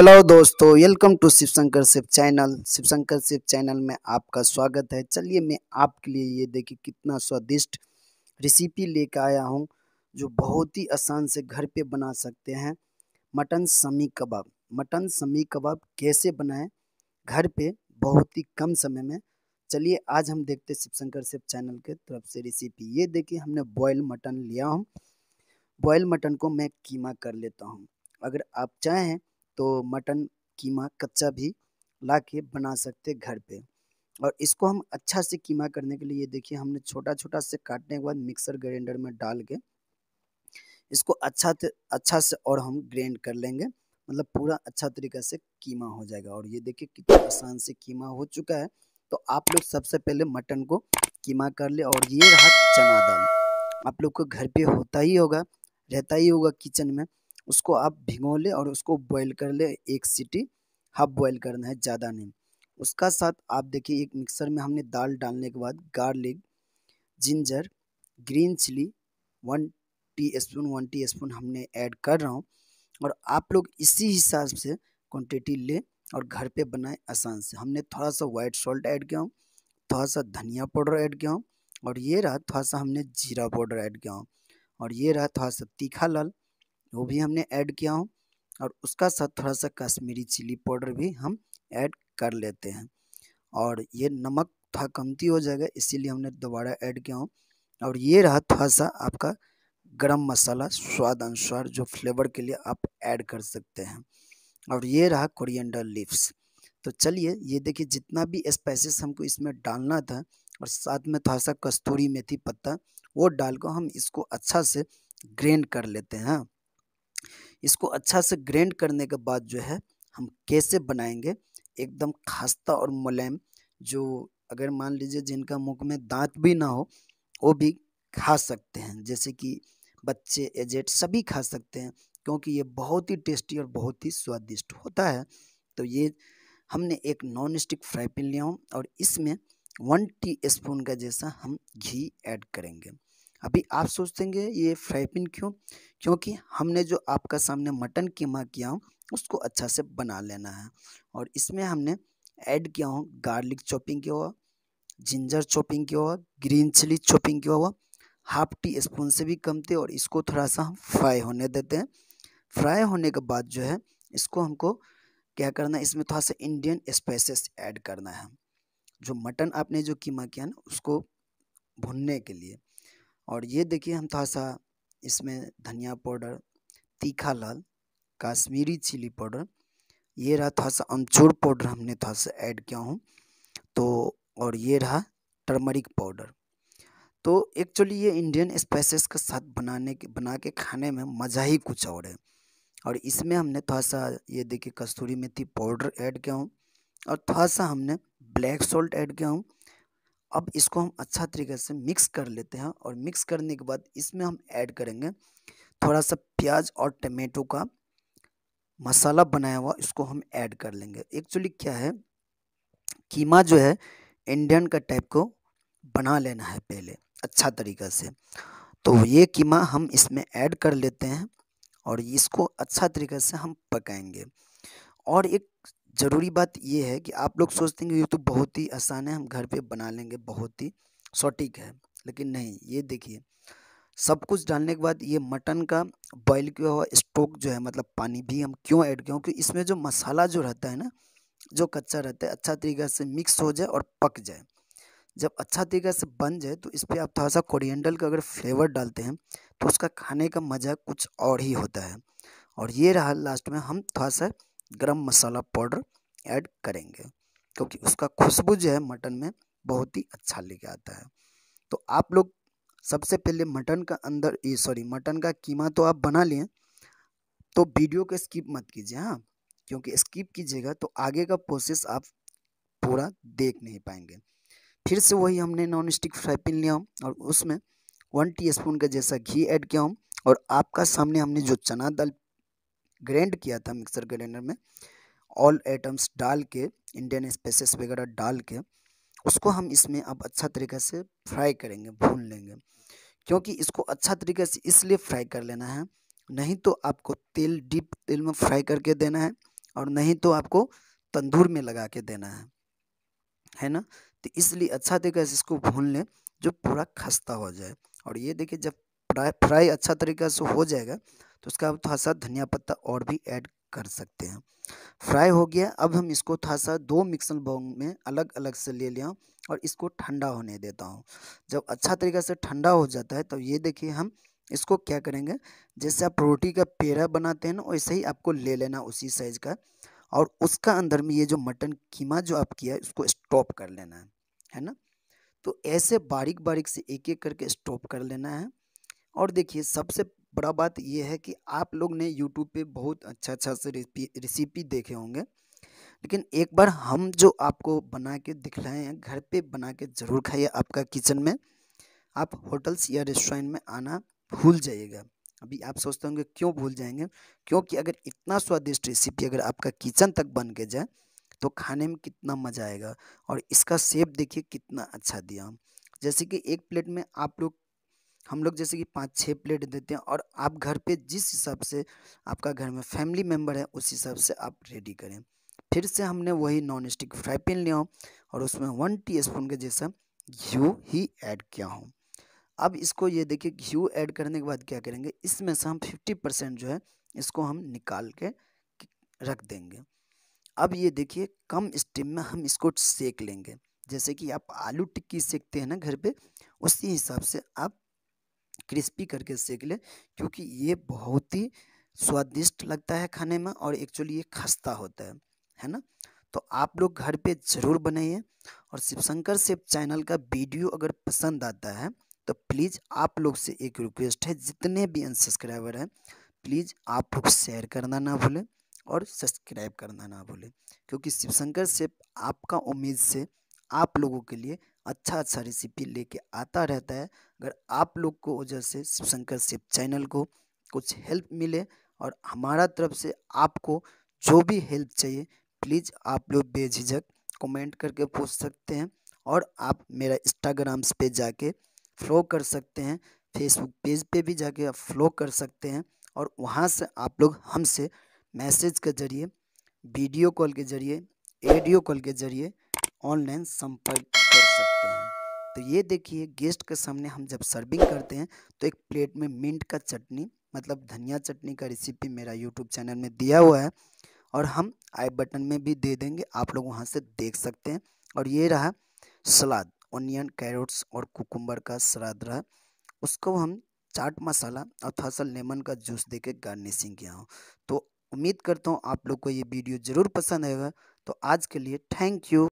Hello दोस्तों, welcome to Shiv Shankar chef channel. Shiv Shankar chef channel में आपका स्वागत है। चलिए मैं आपके लिए ये देखिए कितना स्वादिष्ट रेसिपी लेकर आया हूँ, जो बहुत ही आसान से घर पे बना सकते हैं। मटन शमी कबाब। मटन शमी कबाब कैसे बनाएं घर पे बहुत ही कम समय में, चलिए आज हम देखते हैं शिव शंकर सेफ चैनल के तरफ से रेसिपी। ये देखिए हमने बॉयल मटन लिया हूँ। बॉयल मटन को मैं कीमा कर लेता हूँ। अगर आप चाहें तो मटन कीमा कच्चा भी लाके बना सकते घर पे। और इसको हम अच्छा से कीमा करने के लिए देखिए हमने छोटा छोटा से काटने के बाद मिक्सर ग्राइंडर में डाल के इसको अच्छा से और हम ग्राइंड कर लेंगे, मतलब पूरा अच्छा तरीका से कीमा हो जाएगा। और ये देखिए कितना आसान से कीमा हो चुका है। तो आप लोग सबसे पहले मटन को कीमा कर ले। और ये रहा चना दाल, आप लोग को घर पे रहता ही होगा किचन में। उसको आप भिगो ले और उसको बॉईल कर ले। एक सीटी, हाफ बॉईल करना है, ज़्यादा नहीं। उसका साथ आप देखिए एक मिक्सर में हमने दाल डालने के बाद garlic, ginger, green chilli 1 teaspoon हमने ऐड कर रहा हूँ। और आप लोग इसी हिसाब से क्वांटिटी ले और घर पे बनाए आसान से। हमने थोड़ा सा वाइट सॉल्ट ऐड किया हूँ, थोड़ा सा धनिया पाउडर ऐड किया हूँ, और ये रहा थोड़ा सा हमने जीरा पाउडर ऐड किया हूँ, और ये रहा थोड़ा सा तीखा लाल, वो भी हमने ऐड किया हूँ। और उसका साथ थोड़ा सा कश्मीरी चिली पाउडर भी हम ऐड कर लेते हैं। और ये नमक थोड़ा कमती हो जाएगा, इसीलिए हमने दोबारा ऐड किया हूँ। और ये रहा थोड़ा सा आपका गरम मसाला स्वाद अनुसार, जो फ्लेवर के लिए आप ऐड कर सकते हैं। और ये रहा कोरिएंडर लीव्स। तो चलिए ये देखिए जितना भी स्पाइसेस हमको इसमें डालना था, और साथ में थोड़ा सा कस्तूरी मेथी पत्ता वो डाल कर हम इसको अच्छा से ग्राइंड कर लेते हैं। इसको अच्छा से ग्राइंड करने के बाद जो है हम कैसे बनाएंगे एकदम खास्ता और मुलायम, जो अगर मान लीजिए जिनका मुख में दांत भी ना हो वो भी खा सकते हैं, जैसे कि बच्चे, एजेड सभी खा सकते हैं, क्योंकि ये बहुत ही टेस्टी और बहुत ही स्वादिष्ट होता है। तो ये हमने एक नॉन स्टिक फ्राई पैन लिया हूँ और इसमें 1 टीस्पून का जैसा हम घी ऐड करेंगे। अभी आप सोचेंगे ये फ्राई पैन क्यों, क्योंकि हमने जो आपका सामने मटन कीमा किया हूँ उसको अच्छा से बना लेना है। और इसमें हमने ऐड किया हूँ गार्लिक चॉपिंग किया हुआ, जिंजर चॉपिंग किया हुआ, ग्रीन चिली चॉपिंग किया हुआ, हाफ टीस्पून से भी कम थे। और इसको थोड़ा सा हम फ्राई होने देते हैं। फ्राई होने के बाद जो है इसको हमको क्या करना है, इसमें थोड़ा सा इंडियन स्पाइसेस ऐड करना है, जो मटन आपने जो कीमा किया ना उसको भुनने के लिए। और ये देखिए हम थोड़ा सा इसमें धनिया पाउडर, तीखा लाल, कश्मीरी चिली पाउडर, ये रहा थोड़ा सा अमचूर पाउडर हमने थोड़ा सा ऐड किया हूँ। तो और ये रहा टर्मरिक पाउडर। तो एक्चुअली ये इंडियन स्पाइसेस के साथ बना के खाने में मज़ा ही कुछ और है। और इसमें हमने थोड़ा सा ये देखिए कस्तूरी मेथी पाउडर ऐड किया हूँ, और थोड़ा सा हमने ब्लैक सॉल्ट ऐड किया हूँ। अब इसको हम अच्छा तरीके से मिक्स कर लेते हैं। और मिक्स करने के बाद इसमें हम ऐड करेंगे थोड़ा सा प्याज और टमाटो का मसाला बनाया हुआ, इसको हम ऐड कर लेंगे। एक्चुअली क्या है, कीमा जो है इंडियन का टाइप को बना लेना है पहले अच्छा तरीक़ा से। तो ये कीमा हम इसमें ऐड कर लेते हैं और इसको अच्छा तरीके से हम पकाएंगे। और एक ज़रूरी बात ये है कि आप लोग सोचते हैं कि ये तो बहुत ही आसान है, हम घर पे बना लेंगे, बहुत ही सटीक है, लेकिन नहीं। ये देखिए सब कुछ डालने के बाद ये मटन का बॉईल किया हुआ स्टॉक जो है, मतलब पानी भी हम क्यों ऐड किया, क्योंकि इसमें जो मसाला जो रहता है ना, जो कच्चा रहता है, अच्छा तरीक़े से मिक्स हो जाए और पक जाए। जब अच्छा तरीक़े से बन जाए तो इस पर आप थोड़ा सा कोरिएंडर का अगर फ्लेवर डालते हैं तो उसका खाने का मज़ा कुछ और ही होता है। और ये रहा लास्ट में हम थोड़ा सा गरम मसाला पाउडर ऐड करेंगे, क्योंकि उसका खुशबू जो है मटन में बहुत ही अच्छा लेके आता है। तो आप लोग सबसे पहले मटन का कीमा तो आप बना लिए, तो वीडियो को स्किप मत कीजिए, हाँ, क्योंकि स्किप कीजिएगा तो आगे का प्रोसेस आप पूरा देख नहीं पाएंगे। फिर से वही हमने नॉन स्टिक फ्राई पैन लिया हूँ और उसमें 1 टीस्पून का जैसा घी ऐड किया हूँ। और आपका सामने हमने जो चना दाल ग्राइंड किया था मिक्सर ग्राइंडर में, ऑल आइटम्स डाल के, इंडियन स्पाइसेस वगैरह डाल के, उसको हम इसमें अब अच्छा तरीके से फ्राई करेंगे, भून लेंगे। क्योंकि इसको अच्छा तरीके से इसलिए फ्राई कर लेना है, नहीं तो आपको तेल, डीप तेल में फ्राई करके देना है और नहीं तो आपको तंदूर में लगा के देना है ना। तो इसलिए अच्छा तरीका से इसको भून लें जो पूरा खस्ता हो जाए। और ये देखिए जब फ्राई अच्छा तरीका से हो जाएगा तो उसका आप थोड़ा सा धनिया पत्ता और भी ऐड कर सकते हैं। फ्राई हो गया, अब हम इसको थोड़ा सा दो मिक्सर बाउल में अलग अलग से ले लिया और इसको ठंडा होने देता हूँ। जब अच्छा तरीका से ठंडा हो जाता है तो ये देखिए हम इसको क्या करेंगे, जैसे आप रोटी का पेड़ा बनाते हैं ना वैसे ही आपको ले लेना उसी साइज का, और उसका अंदर में ये जो मटन कीमा जो आप किया है उसको स्टॉप कर लेना है ना। तो ऐसे बारीक बारीक से एक एक करके स्टॉप कर लेना है। और देखिए सबसे बड़ा बात यह है कि आप लोग ने यूट्यूब पे बहुत अच्छा अच्छा से रेसिपी देखे होंगे, लेकिन एक बार हम जो आपको बना के दिखलाए हैं घर पे बना के ज़रूर खाइए। आपका किचन में आप होटल्स या रेस्टोरेंट में आना भूल जाइएगा। अभी आप सोचते होंगे क्यों भूल जाएंगे, क्योंकि अगर इतना स्वादिष्ट रेसिपी अगर आपका किचन तक बन के जाए तो खाने में कितना मज़ा आएगा। और इसका शेप देखिए कितना अच्छा दिया, जैसे कि एक प्लेट में आप लोग हम लोग जैसे कि 5-6 प्लेट देते हैं, और आप घर पे जिस हिसाब से आपका घर में फैमिली मेम्बर है उस हिसाब से आप रेडी करें। फिर से हमने वही नॉन स्टिक फ्राई पैन लिया हूँ और उसमें 1 टीस्पून के जैसा घी ही ऐड किया हूँ। अब इसको ये देखिए घी ऐड करने के बाद क्या करेंगे, इसमें से हम 50% जो है इसको हम निकाल के रख देंगे। अब ये देखिए कम स्टीम में हम इसको सेक लेंगे, जैसे कि आप आलू टिक्की सेकते हैं ना घर पे, उसी हिसाब से आप क्रिस्पी करके सेक लें, क्योंकि ये बहुत ही स्वादिष्ट लगता है खाने में और एक्चुअली ये खस्ता होता है ना। तो आप लोग घर पे ज़रूर बनाइए। और शिवशंकर सेफ चैनल का वीडियो अगर पसंद आता है तो प्लीज़ आप लोग से एक रिक्वेस्ट है, जितने भी अनसब्सक्राइबर हैं प्लीज़ आप लोग शेयर करना ना भूलें और सब्सक्राइब करना ना भूलें, क्योंकि शिवशंकर सेफ आपका उम्मीद से आप लोगों के लिए अच्छा अच्छा रेसिपी लेके आता रहता है। अगर आप लोग को वजह से शिवशंकर सेफ चैनल को कुछ हेल्प मिले, और हमारा तरफ से आपको जो भी हेल्प चाहिए प्लीज़ आप लोग बेझिझक कमेंट करके पूछ सकते हैं, और आप मेरा इंस्टाग्राम्स पे जाके फॉलो कर सकते हैं, फेसबुक पेज पे भी जाके आप फॉलो कर सकते हैं, और वहाँ से आप लोग हमसे मैसेज के जरिए, वीडियो कॉल के जरिए, ऑडियो कॉल के जरिए ऑनलाइन संपर्क कर सकते हैं। तो ये देखिए गेस्ट के सामने हम जब सर्विंग करते हैं तो एक प्लेट में मिंट का चटनी, मतलब धनिया चटनी का रेसिपी मेरा यूट्यूब चैनल में दिया हुआ है, और हम आई बटन में भी दे देंगे, आप लोग वहाँ से देख सकते हैं। और ये रहा सलाद, ऑनियन, कैरोट्स और कुकुम्बर का सलाद रहा, उसको हम चाट मसाला और थोड़ा सा लेमन का जूस दे के गार्निशिंग किया हूँ। तो उम्मीद करता हूँ आप लोग को ये वीडियो ज़रूर पसंद आएगा। तो आज के लिए थैंक यू।